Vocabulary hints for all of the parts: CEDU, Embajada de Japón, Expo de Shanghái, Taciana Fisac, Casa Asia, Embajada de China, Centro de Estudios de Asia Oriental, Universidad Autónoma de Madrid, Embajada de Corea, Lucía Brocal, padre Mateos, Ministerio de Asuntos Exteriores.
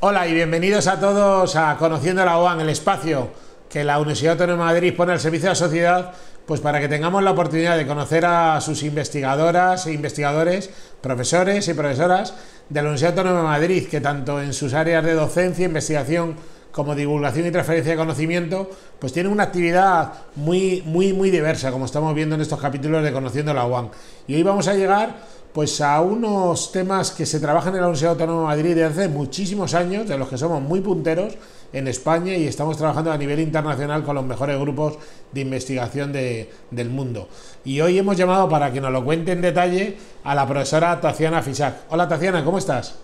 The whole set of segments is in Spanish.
Hola y bienvenidos a todos a Conociendo la OAN, el espacio que la Universidad Autónoma de Madrid pone al servicio de la sociedad, pues para que tengamos la oportunidad de conocer a sus investigadoras e investigadores, profesores y profesoras de la Universidad Autónoma de Madrid, que tanto en sus áreas de docencia, investigación como divulgación y transferencia de conocimiento, pues tienen una actividad muy diversa, como estamos viendo en estos capítulos de Conociendo la OAN. Y hoy vamos a llegar pues a unos temas que se trabajan en la Universidad Autónoma de Madrid desde hace muchísimos años, de los que somos muy punteros en España y estamos trabajando a nivel internacional con los mejores grupos de investigación del mundo. Y hoy hemos llamado para que nos lo cuente en detalle a la profesora Taciana Fisac. Hola Taciana, ¿cómo estás?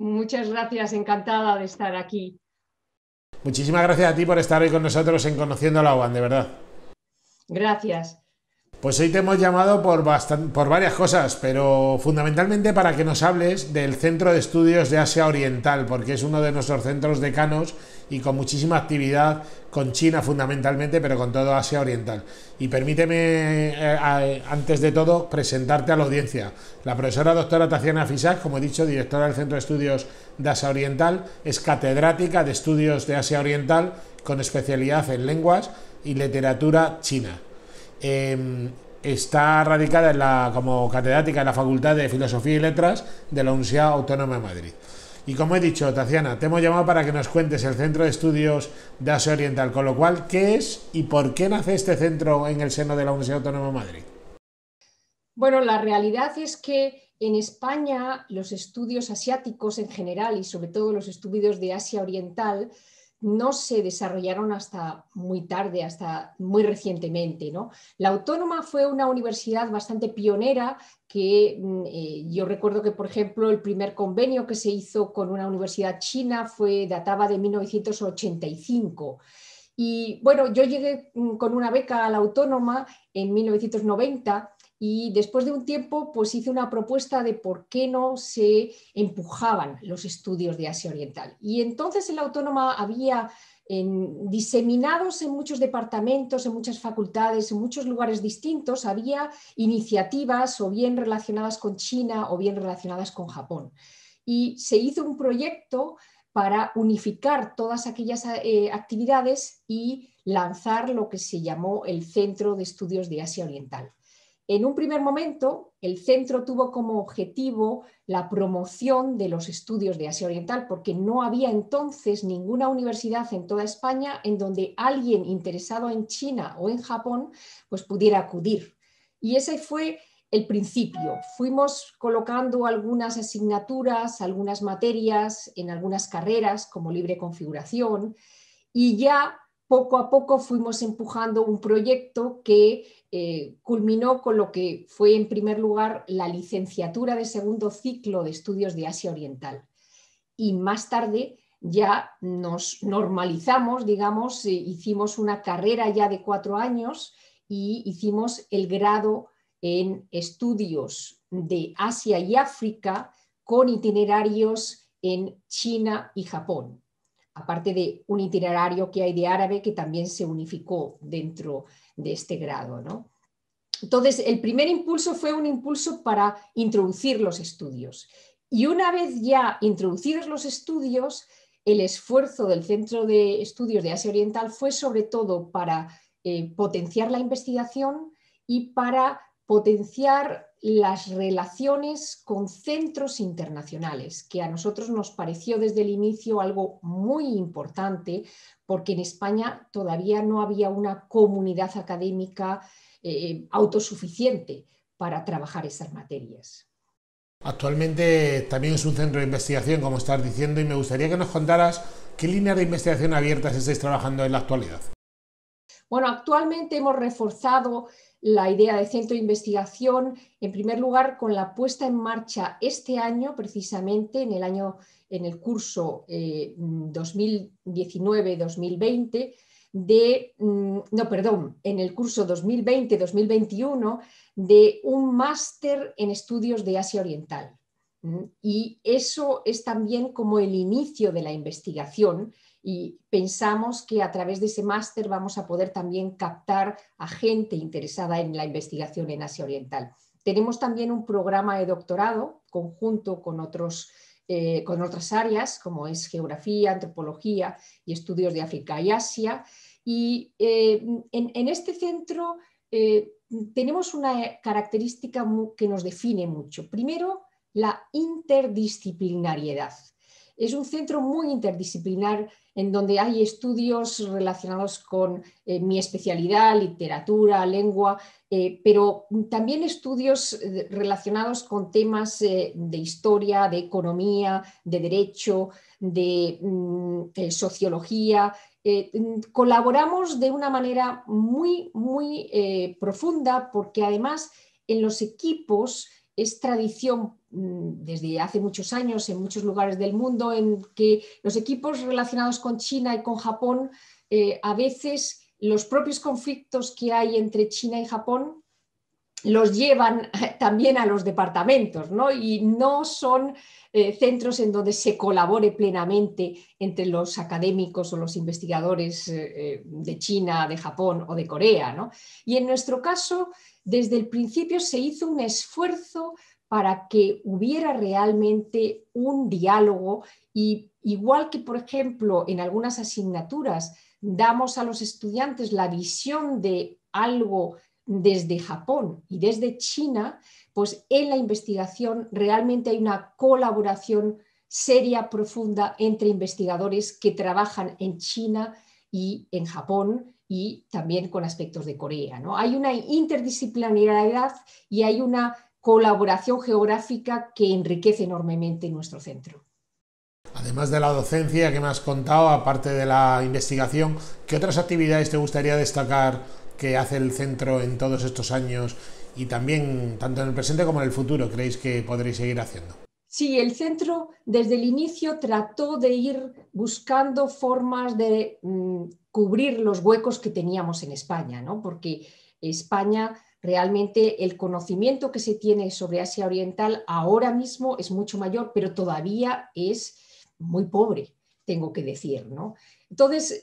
Muchas gracias, encantada de estar aquí. Muchísimas gracias a ti por estar hoy con nosotros en Conociendo la OAN, de verdad. Gracias. Pues hoy te hemos llamado por varias cosas, pero fundamentalmente para que nos hables del Centro de Estudios de Asia Oriental, porque es uno de nuestros centros decanos y con muchísima actividad con China fundamentalmente, pero con todo Asia Oriental. Y permíteme, antes de todo, presentarte a la audiencia. La profesora doctora Taciana Fisac, como he dicho, directora del Centro de Estudios de Asia Oriental, es catedrática de Estudios de Asia Oriental con especialidad en lenguas y literatura china. Está radicada como catedrática en la Facultad de Filosofía y Letras de la Universidad Autónoma de Madrid. Y como he dicho, Taciana, te hemos llamado para que nos cuentes el Centro de Estudios de Asia Oriental, con lo cual, ¿qué es y por qué nace este centro en el seno de la Universidad Autónoma de Madrid? Bueno, la realidad es que en España los estudios asiáticos en general y sobre todo los estudios de Asia Oriental no se desarrollaron hasta muy tarde, hasta muy recientemente, ¿no? La Autónoma fue una universidad bastante pionera que yo recuerdo que, por ejemplo, el primer convenio que se hizo con una universidad china databa de 1985. Y bueno, yo llegué con una beca a la Autónoma en 1990 y después de un tiempo pues hice una propuesta de por qué no se empujaban los estudios de Asia Oriental. Y entonces en la Autónoma había diseminados en muchos departamentos, en muchas facultades, en muchos lugares distintos, había iniciativas o bien relacionadas con China o bien relacionadas con Japón. Y se hizo un proyecto para unificar todas aquellas actividades y lanzar lo que se llamó el Centro de Estudios de Asia Oriental. En un primer momento, el centro tuvo como objetivo la promoción de los estudios de Asia Oriental, porque no había entonces ninguna universidad en toda España en donde alguien interesado en China o en Japón pues pudiera acudir. Y ese fue el principio. Fuimos colocando algunas asignaturas, algunas materias en algunas carreras como libre configuración y ya poco a poco fuimos empujando un proyecto que culminó con lo que fue en primer lugar la licenciatura de segundo ciclo de estudios de Asia Oriental. Y más tarde ya nos normalizamos, digamos, hicimos una carrera ya de 4 años y hicimos el grado en estudios de Asia y África con itinerarios en China y Japón, aparte de un itinerario que hay de árabe que también se unificó dentro de este grado, ¿no? Entonces, el primer impulso fue un impulso para introducir los estudios. Y una vez ya introducidos los estudios, el esfuerzo del Centro de Estudios de Asia Oriental fue sobre todo para potenciar la investigación y para potenciar las relaciones con centros internacionales, que a nosotros nos pareció desde el inicio algo muy importante, porque en España todavía no había una comunidad académica autosuficiente para trabajar esas materias. Actualmente también es un centro de investigación, como estás diciendo, y me gustaría que nos contaras qué líneas de investigación abiertas estáis trabajando en la actualidad. Bueno, actualmente hemos reforzado la idea de centro de investigación, en primer lugar, con la puesta en marcha este año, precisamente en el curso 2019-2020, en el curso 2020-2021 de un máster en estudios de Asia Oriental. Y eso es también como el inicio de la investigación. Y pensamos que a través de ese máster vamos a poder también captar a gente interesada en la investigación en Asia Oriental. Tenemos también un programa de doctorado conjunto con otros con otras áreas como es geografía, antropología y estudios de África y Asia. Y en este centro tenemos una característica que nos define mucho. Primero, la interdisciplinariedad. Es un centro muy interdisciplinar en donde hay estudios relacionados con mi especialidad, literatura, lengua, pero también estudios relacionados con temas de historia, de economía, de derecho, de sociología. Colaboramos de una manera muy, muy profunda, porque además en los equipos es tradición desde hace muchos años en muchos lugares del mundo en que los equipos relacionados con China y con Japón, a veces los propios conflictos que hay entre China y Japón los llevan también a los departamentos, ¿no? Y no son centros en donde se colabore plenamente entre los académicos o los investigadores de China, de Japón o de Corea, ¿no? Y en nuestro caso, desde el principio se hizo un esfuerzo para que hubiera realmente un diálogo, y igual que, por ejemplo, en algunas asignaturas damos a los estudiantes la visión de algo desde Japón y desde China, pues en la investigación realmente hay una colaboración seria, profunda, entre investigadores que trabajan en China y en Japón, y también con aspectos de Corea, ¿no? Hay una interdisciplinariedad y hay una colaboración geográfica que enriquece enormemente nuestro centro. Además de la docencia que me has contado, aparte de la investigación, ¿qué otras actividades te gustaría destacar que hace el centro en todos estos años y también, tanto en el presente como en el futuro, creéis que podréis seguir haciendo? Sí, el centro desde el inicio trató de ir buscando formas de cubrir los huecos que teníamos en España, ¿no? Porque España, realmente el conocimiento que se tiene sobre Asia Oriental ahora mismo es mucho mayor, pero todavía es muy pobre, tengo que decir, ¿no? Entonces,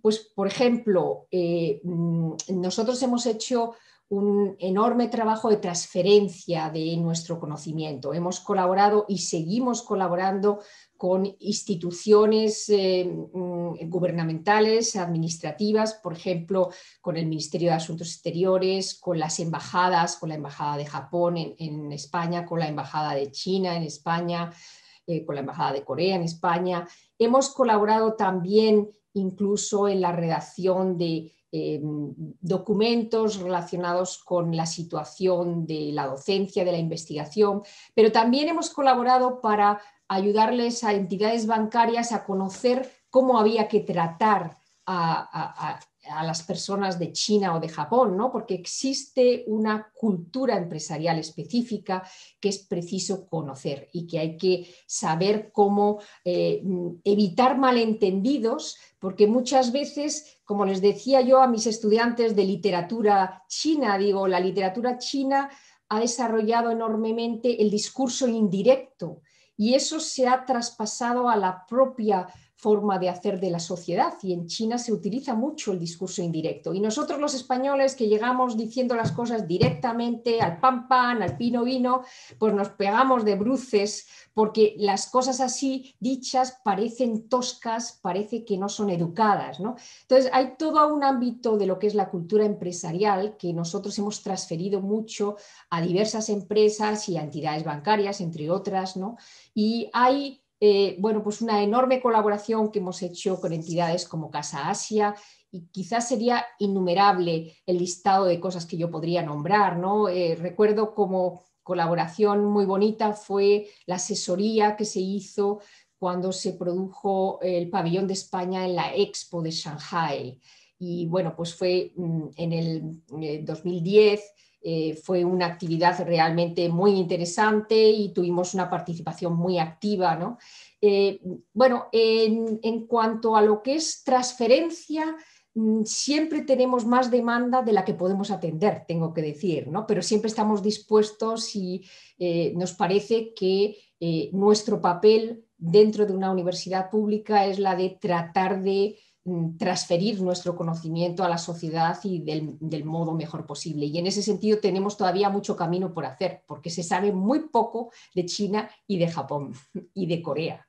pues, por ejemplo, nosotros hemos hecho un enorme trabajo de transferencia de nuestro conocimiento. Hemos colaborado y seguimos colaborando con instituciones gubernamentales, administrativas, por ejemplo, con el Ministerio de Asuntos Exteriores, con las embajadas, con la Embajada de Japón en España, con la Embajada de China en España, con la Embajada de Corea en España. Hemos colaborado también incluso en la redacción de documentos relacionados con la situación de la docencia, de la investigación, pero también hemos colaborado para ayudarles a entidades bancarias a conocer cómo había que tratar a las personas de China o de Japón, ¿no? Porque existe una cultura empresarial específica que es preciso conocer y que hay que saber cómo evitar malentendidos, porque muchas veces, como les decía yo a mis estudiantes de literatura china, digo, la literatura china ha desarrollado enormemente el discurso indirecto, y eso se ha traspasado a la propia forma de hacer de la sociedad, y en China se utiliza mucho el discurso indirecto. Y nosotros los españoles, que llegamos diciendo las cosas directamente, al pan pan, al pino vino, pues nos pegamos de bruces, porque las cosas así dichas parecen toscas, parece que no son educadas, ¿no? Entonces hay todo un ámbito de lo que es la cultura empresarial que nosotros hemos transferido mucho a diversas empresas y a entidades bancarias, entre otras, ¿no? Y hay bueno, pues una enorme colaboración que hemos hecho con entidades como Casa Asia, y quizás sería innumerable el listado de cosas que yo podría nombrar, ¿no? Recuerdo como colaboración muy bonita fue la asesoría que se hizo cuando se produjo el pabellón de España en la Expo de Shanghái, y bueno, pues fue en el 2010. Fue una actividad realmente muy interesante y tuvimos una participación muy activa, ¿no? Bueno, en cuanto a lo que es transferencia, siempre tenemos más demanda de la que podemos atender, tengo que decir, ¿no? Pero siempre estamos dispuestos y nos parece que nuestro papel dentro de una universidad pública es la de tratar de transferir nuestro conocimiento a la sociedad y del modo mejor posible. Y en ese sentido tenemos todavía mucho camino por hacer, porque se sabe muy poco de China y de Japón y de Corea.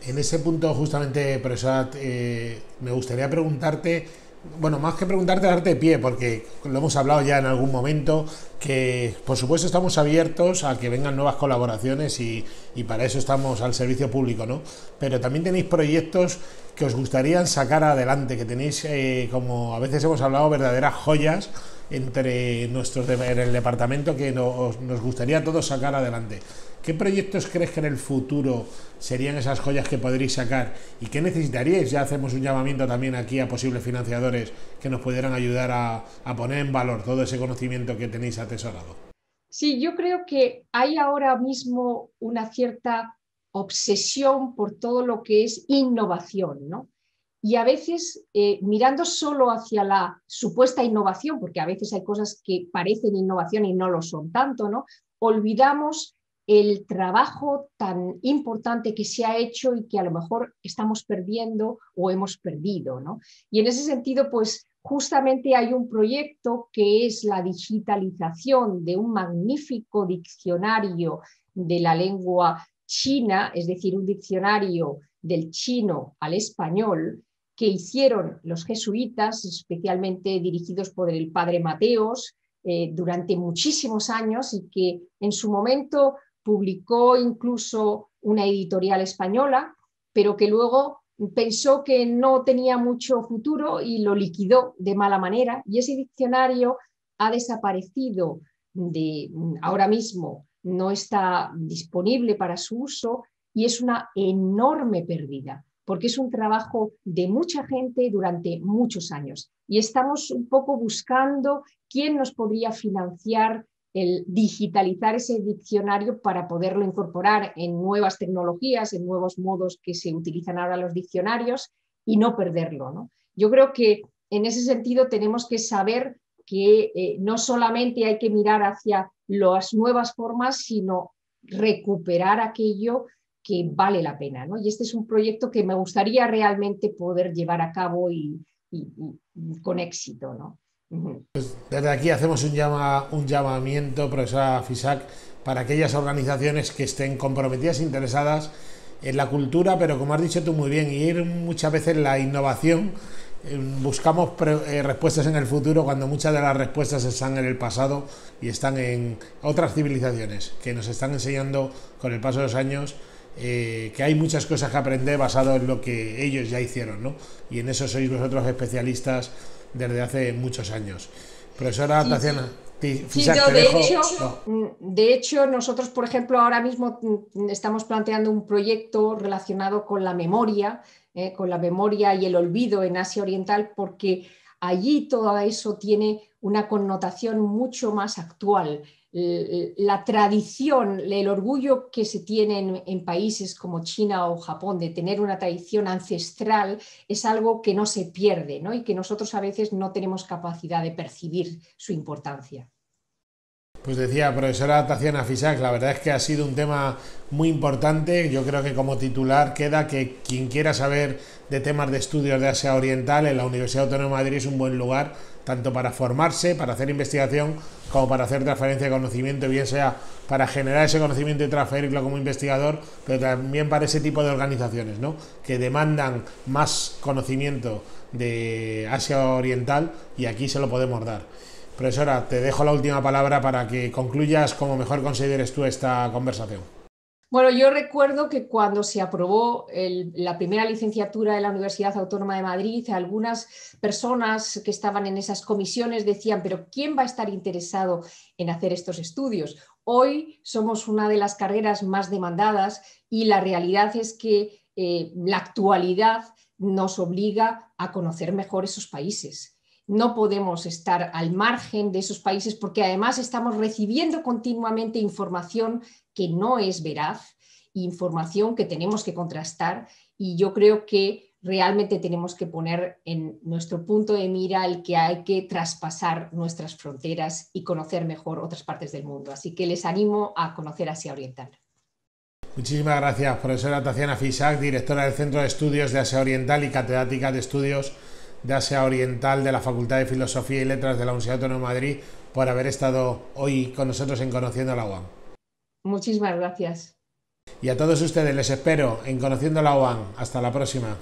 En ese punto justamente, profesora, me gustaría preguntarte, bueno, más que preguntarte, darte pie, porque lo hemos hablado ya en algún momento, que por supuesto estamos abiertos a que vengan nuevas colaboraciones y para eso estamos al servicio público, ¿no? Pero también tenéis proyectos que os gustaría sacar adelante, que tenéis, como a veces hemos hablado, verdaderas joyas en el departamento que nos gustaría a todos sacar adelante. ¿Qué proyectos crees que en el futuro serían esas joyas que podréis sacar? ¿Y qué necesitaríais? Ya hacemos un llamamiento también aquí a posibles financiadores que nos pudieran ayudar a poner en valor todo ese conocimiento que tenéis atesorado. Sí, yo creo que hay ahora mismo una cierta obsesión por todo lo que es innovación, ¿no? Y a veces mirando solo hacia la supuesta innovación, porque a veces hay cosas que parecen innovación y no lo son tanto, ¿no? Olvidamos el trabajo tan importante que se ha hecho y que a lo mejor estamos perdiendo o hemos perdido, ¿no? Y en ese sentido, pues justamente hay un proyecto que es la digitalización de un magnífico diccionario de la lengua china, es decir, un diccionario del chino al español que hicieron los jesuitas, especialmente dirigidos por el padre Mateos, durante muchísimos años, y que en su momento publicó incluso una editorial española, pero que luego pensó que no tenía mucho futuro y lo liquidó de mala manera. Y ese diccionario ha desaparecido ahora mismo, no está disponible para su uso y es una enorme pérdida, porque es un trabajo de mucha gente durante muchos años. Y estamos un poco buscando quién nos podría financiar el digitalizar ese diccionario para poderlo incorporar en nuevas tecnologías, en nuevos modos que se utilizan ahora los diccionarios y no perderlo, ¿no? Yo creo que en ese sentido tenemos que saber que no solamente hay que mirar hacia las nuevas formas, sino recuperar aquello que vale la pena, ¿no? Y este es un proyecto que me gustaría realmente poder llevar a cabo y con éxito, ¿no? Pues desde aquí hacemos un llamamiento, profesora Fisac, para aquellas organizaciones que estén comprometidas, interesadas en la cultura, pero como has dicho tú muy bien, y muchas veces la innovación, buscamos respuestas en el futuro cuando muchas de las respuestas están en el pasado y están en otras civilizaciones que nos están enseñando con el paso de los años que hay muchas cosas que aprender basado en lo que ellos ya hicieron, ¿no? Y en eso sois vosotros especialistas desde hace muchos años. Profesora Taciana, de hecho, nosotros, por ejemplo, ahora mismo estamos planteando un proyecto relacionado con la memoria y el olvido en Asia Oriental, porque allí todo eso tiene una connotación mucho más actual. La tradición, el orgullo que se tiene en países como China o Japón de tener una tradición ancestral es algo que no se pierde, ¿no? Y que nosotros a veces no tenemos capacidad de percibir su importancia. Pues decía, profesora Taciana Fisac, la verdad es que ha sido un tema muy importante. Yo creo que como titular queda que quien quiera saber de temas de estudios de Asia Oriental en la Universidad Autónoma de Madrid es un buen lugar, tanto para formarse, para hacer investigación, como para hacer transferencia de conocimiento, bien sea para generar ese conocimiento y transferirlo como investigador, pero también para ese tipo de organizaciones, ¿no?, que demandan más conocimiento de Asia Oriental, y aquí se lo podemos dar. Profesora, te dejo la última palabra para que concluyas como mejor consideres tú esta conversación. Bueno, yo recuerdo que cuando se aprobó la primera licenciatura de la Universidad Autónoma de Madrid, algunas personas que estaban en esas comisiones decían, pero ¿quién va a estar interesado en hacer estos estudios? Hoy somos una de las carreras más demandadas y la realidad es que la actualidad nos obliga a conocer mejor esos países. No podemos estar al margen de esos países porque además estamos recibiendo continuamente información que no es veraz, información que tenemos que contrastar, y yo creo que realmente tenemos que poner en nuestro punto de mira el que hay que traspasar nuestras fronteras y conocer mejor otras partes del mundo. Así que les animo a conocer Asia Oriental. Muchísimas gracias, profesora Taciana Fisac, directora del Centro de Estudios de Asia Oriental y catedrática de Estudios de Asia Oriental de la Facultad de Filosofía y Letras de la Universidad Autónoma de Madrid, por haber estado hoy con nosotros en Conociendo la UAM. Muchísimas gracias. Y a todos ustedes les espero en Conociendo la UAM. Hasta la próxima.